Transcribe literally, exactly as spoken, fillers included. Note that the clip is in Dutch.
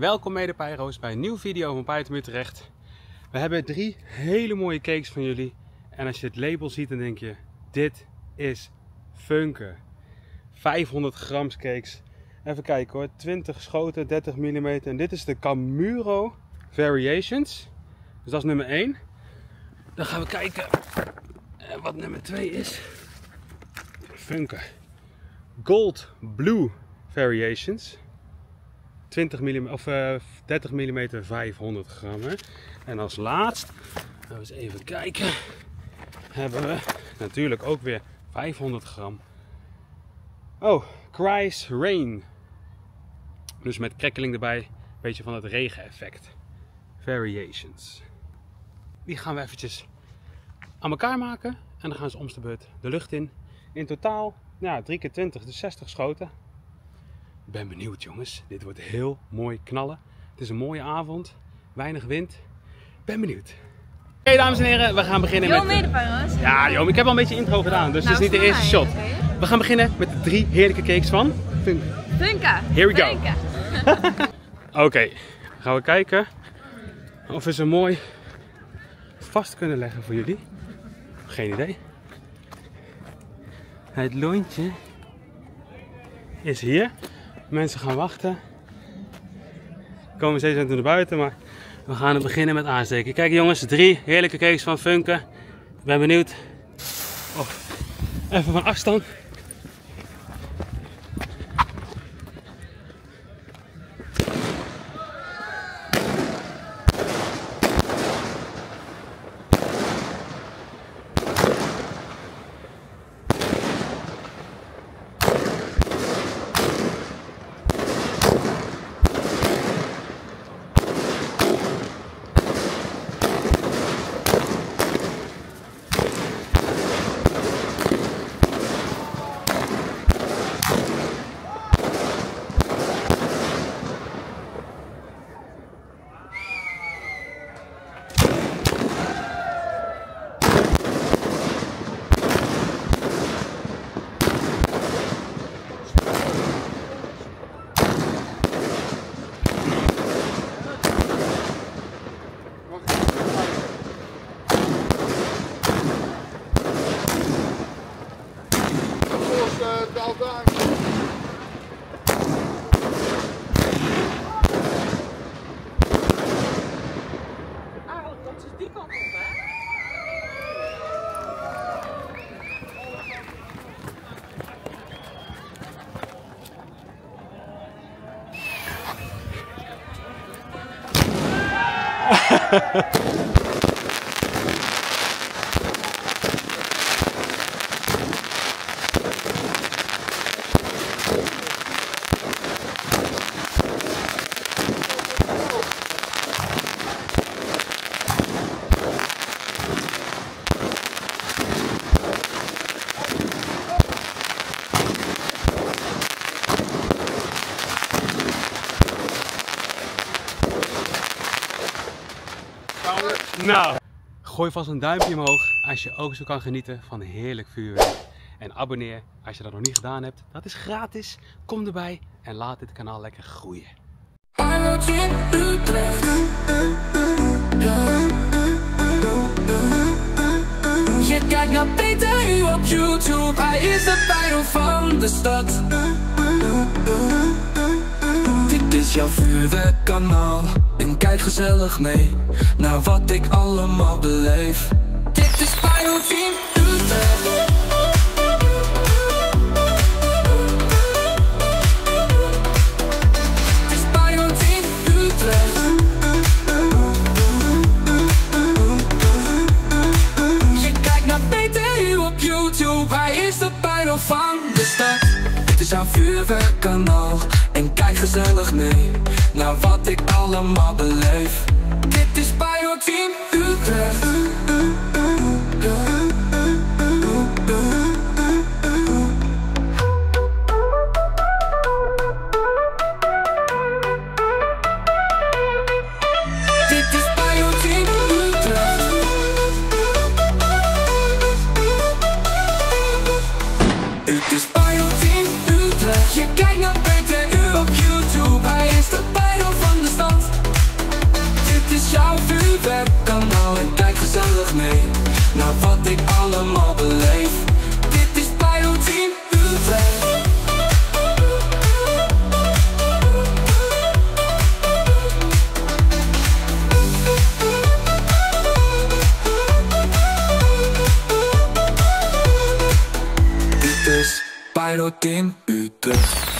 Welkom mede Pyro's bij een nieuwe video van PyroTeam Utrecht. We hebben drie hele mooie cakes van jullie. En als je het label ziet dan denk je, dit is Funke. vijfhonderd grams cakes. Even kijken hoor, twintig schoten, dertig millimeter. En dit is de Camuro Variations. Dus dat is nummer één. Dan gaan we kijken wat nummer twee is. Funke Gold Blue Variations. twintig millimeter, of uh, dertig millimeter, vijfhonderd gram. Hè? En als laatst, nou eens even kijken, hebben we natuurlijk ook weer vijfhonderd gram. Oh, Christ Rain. Dus met krekkeling erbij, een beetje van het regeneffect. Variations. Die gaan we eventjes aan elkaar maken. En dan gaan ze om de beurt de lucht in. In totaal, nou, drie keer twintig, dus zestig schoten. Ik ben benieuwd jongens, dit wordt heel mooi knallen. Het is een mooie avond, weinig wind. Ik ben benieuwd. Oké okay, dames en heren, we gaan beginnen Yo, met... Yo, mede Ja joh, ik heb al een beetje intro gedaan, dus nou, dit is niet de eerste mij. shot. Okay. We gaan beginnen met de drie heerlijke cakes van... Funke. Funke. Here we go. Oké, okay, gaan we kijken of we ze mooi vast kunnen leggen voor jullie. Geen idee. Het lontje is hier. Mensen gaan wachten. We komen steeds net naar buiten, maar we gaan het beginnen met aansteken. Kijk jongens, drie heerlijke cakes van Funke. Ik ben benieuwd. Oh, even van afstand. Nou, gooi vast een duimpje omhoog als je ook zo kan genieten van heerlijk vuurwerk. En abonneer als je dat nog niet gedaan hebt. Dat is gratis. Kom erbij en laat dit kanaal lekker groeien. PyroTeam Utrecht. Je kijkt naar Peter nu op YouTube. Hij is de pyro van de stad. Dit is jouw vuurwerkkanaal. En kijk gezellig mee naar wat ik allemaal beleef. Dit is PyroTeam Utrecht. Dit is PyroTeam Utrecht. Je kijkt naar Peter hier op YouTube. Hij is de pyro van de stad. Dit is jouw vuurwerkkanaal. En kijk gezellig mee naar wat ik allemaal beleef. Dit is PyroTeam Utrecht. Dit is PyroTeam Utrecht. Dit is PyroTeam Utrecht. Je kijkt naar Peter U op YouTube. Hij is de pyro van de stad. PyroTeam Utrecht.